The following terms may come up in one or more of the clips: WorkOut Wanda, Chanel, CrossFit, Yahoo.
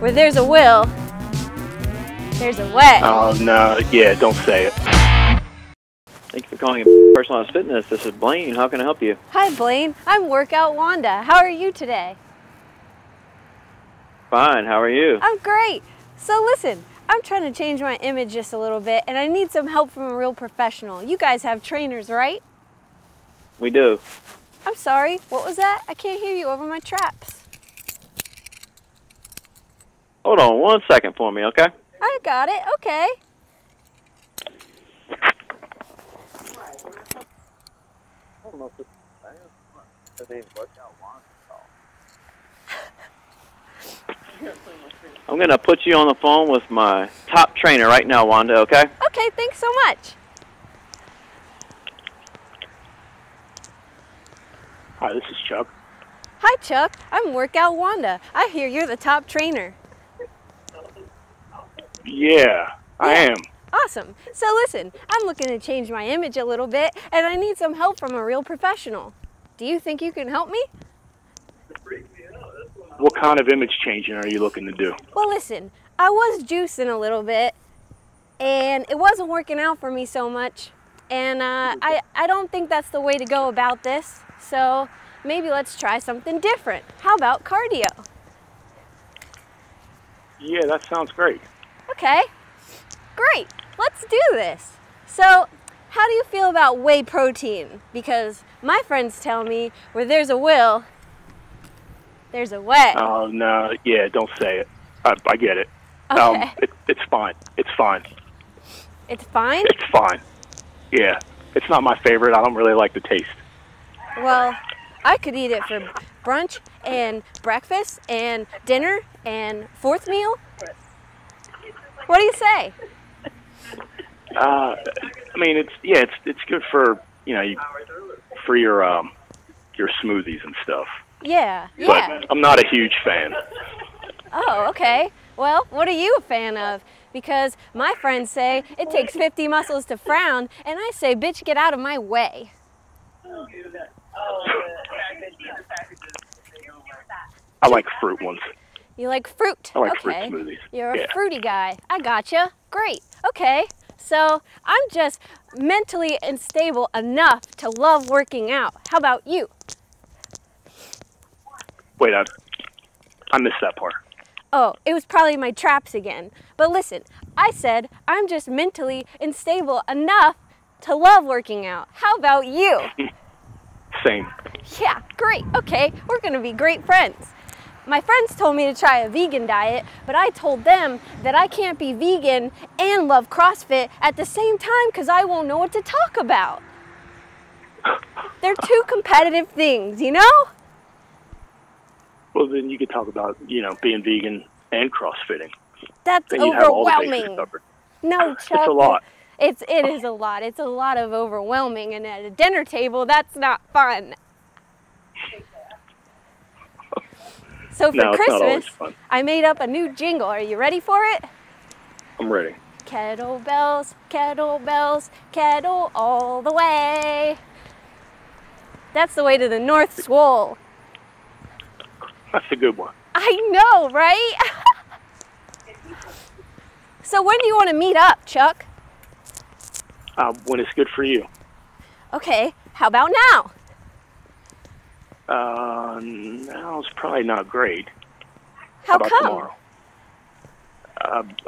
Where there's a will, there's a way. Oh, no. Yeah, don't say it. Thank you for calling Personalized Fitness. This is Blaine. How can I help you? Hi, Blaine. I'm WorkOut Wanda. How are you today? Fine. How are you? I'm great. So listen, I'm trying to change my image just a little bit, and I need some help from a real professional. You guys have trainers, right? We do. I'm sorry. What was that? I can't hear you over my traps. Hold on one second for me, okay? I got it. Okay. I don't know if this is WorkOut Wanda. I'm going to put you on the phone with my top trainer right now, Wanda, okay? Okay, thanks so much. Hi, this is Chuck. Hi, Chuck. I'm WorkOut Wanda. I hear you're the top trainer. Yeah, I am. Awesome. So listen, I'm looking to change my image a little bit, and I need some help from a real professional. Do you think you can help me? What kind of image changing are you looking to do? Well, listen, I was juicing a little bit, and it wasn't working out for me so much, and I don't think that's the way to go about this, so maybe let's try something different. How about cardio? Yeah, that sounds great. Okay. Great, let's do this. So how do you feel about whey protein? Because my friends tell me where there's a will, there's a way. Oh, no, yeah, don't say it. I get it. Okay. It's fine, it's fine. It's fine? It's fine, yeah. It's not my favorite, I don't really like the taste. Well, I could eat it for brunch and breakfast and dinner and fourth meal. What do you say? I mean, it's good for, you know, for your smoothies and stuff. Yeah, yeah. But I'm not a huge fan. Oh, okay. Well, what are you a fan of? Because my friends say it takes 50 muscles to frown, and I say, bitch, get out of my way. I like fruit ones. You like fruit? I like fruit smoothies. You're a fruity guy. I gotcha. Great. Okay. So I'm just mentally unstable enough to love working out. How about you? Wait, I missed that part. Oh, it was probably my traps again. But listen, I said I'm just mentally unstable enough to love working out. How about you? Same. Yeah, great. Okay, we're going to be great friends. My friends told me to try a vegan diet, but I told them that I can't be vegan and love CrossFit at the same time because I won't know what to talk about. They're two competitive things, you know? Well, then you could talk about, you know, being vegan and CrossFitting. That's overwhelming. Have all the bases covered. No, Chuck. It's a lot. It is a lot. It's a lot of overwhelming, and at a dinner table, that's not fun. So for Christmas, I made up a new jingle. Are you ready for it? I'm ready. Kettlebells, kettlebells, kettle all the way. That's the way to the North Swole. That's a good one. I know, right? So when do you want to meet up, Chuck? When it's good for you. Okay, how about now? No, it's probably not great. How about come? Tomorrow?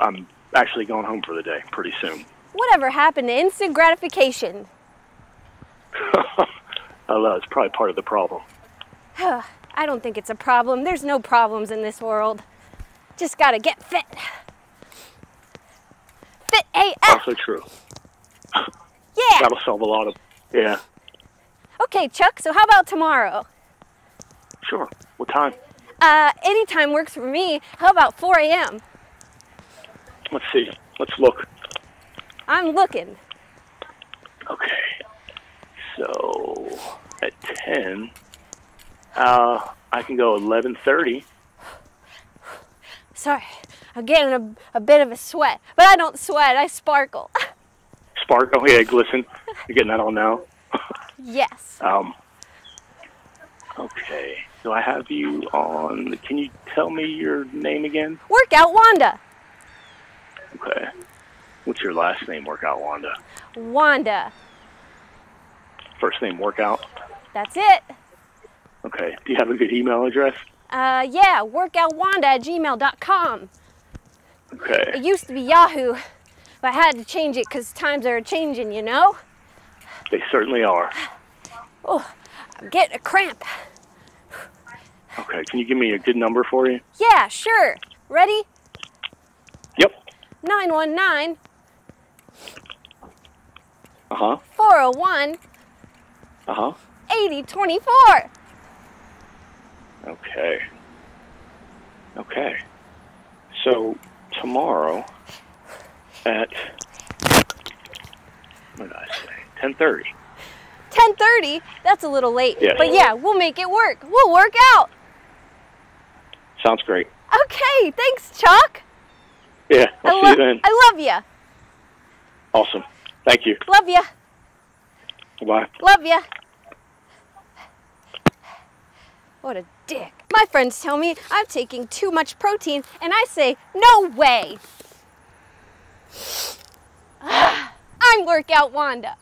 I'm actually going home for the day pretty soon. Whatever happened to instant gratification? I don't know, it's probably part of the problem. I don't think it's a problem. There's no problems in this world. Just gotta get fit. Fit AF. Also true. Yeah. That'll solve a lot of, yeah. Okay, Chuck, so how about tomorrow? Sure. What time? Any time works for me. How about 4 a.m.? Let's see. Let's look. I'm looking. Okay. So at 10, I can go 11:30. Sorry, I'm getting a bit of a sweat, but I don't sweat. I sparkle. Sparkle? Yeah, glisten. You're getting that all now? Yes. Okay. So I have you on, can you tell me your name again? WorkOut Wanda. Okay. What's your last name, WorkOut Wanda? Wanda. First name, WorkOut? That's it. Okay. Do you have a good email address? Yeah, workoutwanda@gmail.com. Okay. It used to be Yahoo, but I had to change it because times are changing, you know? They certainly are. Oh, I'm getting a cramp. Okay, can you give me a good number for you? Yeah, sure. Ready? Yep. 919. Uh-huh. 401. Uh-huh. 8024. Okay. Okay. So, tomorrow at, what did I say, 10:30. 10:30? That's a little late. Yes. But yeah, we'll make it work. We'll work out. Sounds great. Okay. Thanks, Chuck. Yeah. I'll see you then. I love you. Awesome. Thank you. Love you. Bye. Love you. What a dick. My friends tell me I'm taking too much protein, and I say, no way. I'm WorkOut Wanda.